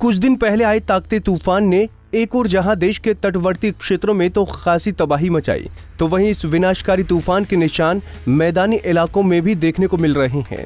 कुछ दिन पहले आए ताकते तूफान ने एक और जहां देश के तटवर्ती क्षेत्रों में तो खासी तबाही मचाई, तो वहीं इस विनाशकारी तूफान के निशान मैदानी इलाकों में भी देखने को मिल रहे हैं।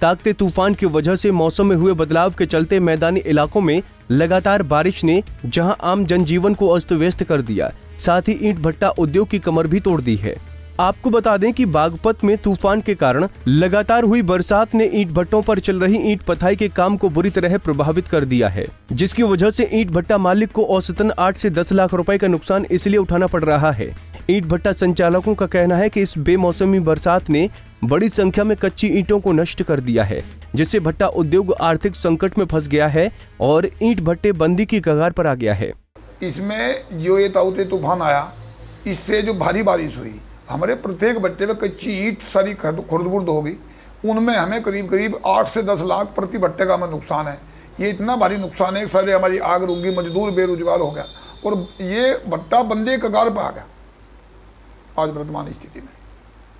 ताकते तूफान की वजह से मौसम में हुए बदलाव के चलते मैदानी इलाकों में लगातार बारिश ने जहां आम जनजीवन को अस्त व्यस्त कर दिया, साथ ही ईंट भट्टा उद्योग की कमर भी तोड़ दी है। आपको बता दें कि बागपत में तूफान के कारण लगातार हुई बरसात ने ईंट भट्टों पर चल रही ईंट पथाई के काम को बुरी तरह प्रभावित कर दिया है, जिसकी वजह से ईंट भट्टा मालिक को औसतन 8 से 10 लाख रुपए का नुकसान इसलिए उठाना पड़ रहा है। ईंट भट्टा संचालकों का कहना है कि इस बेमौसमी बरसात ने बड़ी संख्या में कच्ची ईंटों को नष्ट कर दिया है, जिससे भट्टा उद्योग आर्थिक संकट में फंस गया है और ईंट भट्टे बंदी की कगार पर आ गया है। इसमें जो ये ताऊते तूफान आया, इससे जो भारी बारिश हुई, हमारे प्रत्येक भट्टे में कच्ची ईंट सारी खुर्द-बुर्द हो गई। उनमें हमें करीब करीब 8 से 10 लाख प्रति भट्टे का हमें नुकसान है। ये इतना भारी नुकसान है कि सारे हमारी आग रुक गई, मजदूर बेरोजगार हो गया और ये भट्टा बंदी कगार पर आ गया। आज वर्तमान स्थिति में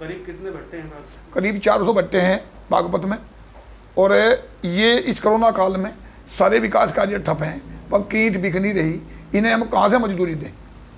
करीब कितने भट्टे हैं? करीब 400 भट्टे हैं बागपत में। और ये इस कोरोना काल में सारे विकास कार्य ठप हैं, पक्की ईंट बिक नहीं रही, इन्हें हम कहाँ से मजदूरी दें?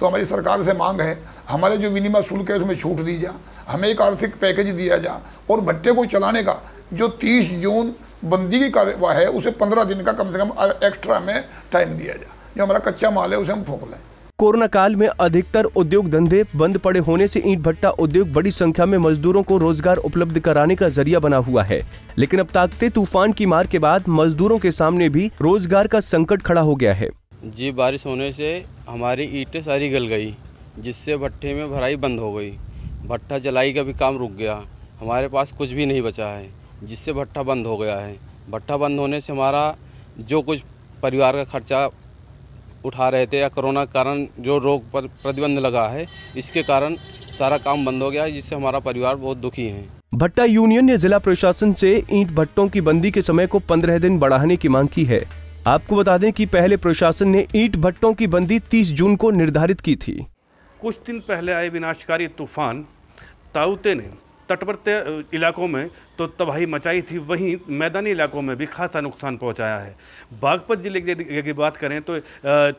तो हमारी सरकार से मांग है, हमारे जो विनिमय शुल्क है उसमें छूट दी जा, हमें एक आर्थिक पैकेज दिया जा और भट्टे को चलाने का जो 30 जून बंदी की कार्यवाही है उसे 15 दिन का कम से कम एक्स्ट्रा में टाइम दिया जा। जो हमारा कच्चा माल है उसे हम फूंक लें। कोरोना काल में अधिकतर उद्योग धंधे बंद पड़े होने से ईंट भट्टा उद्योग बड़ी संख्या में मजदूरों को रोजगार उपलब्ध कराने का जरिया बना हुआ है, लेकिन अब ताकते तूफान की मार के बाद मजदूरों के सामने भी रोजगार का संकट खड़ा हो गया है। जी, बारिश होने से हमारी ईंटें सारी गल गई, जिससे भट्टे में भराई बंद हो गई, भट्टा जलाई का भी काम रुक गया, हमारे पास कुछ भी नहीं बचा है, जिससे भट्टा बंद हो गया है। भट्टा बंद होने से हमारा जो कुछ परिवार का खर्चा उठा रहे थे या कोरोना के कारण जो रोग पर प्रतिबंध लगा है, इसके कारण सारा काम बंद हो गया, जिससे हमारा परिवार बहुत दुखी है। भट्टा यूनियन ने जिला प्रशासन से ईंट भट्टों की बंदी के समय को 15 दिन बढ़ाने की मांग की है। आपको बता दें कि पहले प्रशासन ने ईंट भट्टों की बंदी 30 जून को निर्धारित की थी। कुछ दिन पहले आए विनाशकारी तूफान ताउते ने तटवर्ती इलाकों में तो तबाही मचाई थी, वहीं मैदानी इलाकों में भी खासा नुकसान पहुंचाया है। बागपत जिले की बात करें तो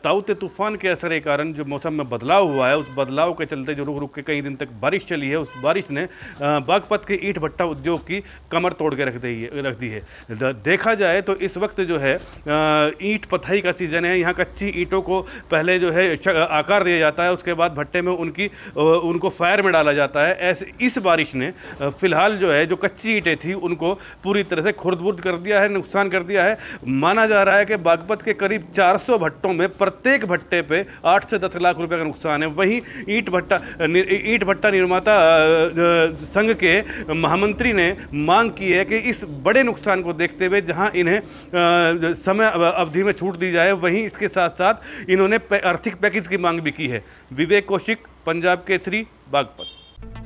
ताउते तूफान के असर के कारण जो मौसम में बदलाव हुआ है, उस बदलाव के चलते जो रुक रुक के कई दिन तक बारिश चली है, उस बारिश ने बागपत के ईंट भट्टा उद्योग की कमर तोड़ के रख दी है। देखा जाए तो इस वक्त जो है ईंट पथाई का सीज़न है। यहाँ कच्ची ईंटों को पहले जो है आकार दिया जाता है, उसके बाद भट्टे में उनको फायर में डाला जाता है। ऐसे इस बारिश ने फिलहाल जो है जो कच्ची ईंटें थी उनको पूरी तरह से खुर्द-बुर्द कर दिया है, नुकसान कर दिया है। माना जा रहा है कि बागपत के करीब 400 भट्टों में प्रत्येक भट्टे पे 8 से 10 लाख रुपए का नुकसान है। वहीं ईंट भट्टा निर्माता संघ के महामंत्री ने मांग की है कि इस बड़े नुकसान को देखते हुए जहां इन्हें समय अवधि में छूट दी जाए, वहीं इसके साथ साथ इन्होंने आर्थिक पैकेज की मांग भी की है। विवेक कौशिक, पंजाब केसरी, बागपत।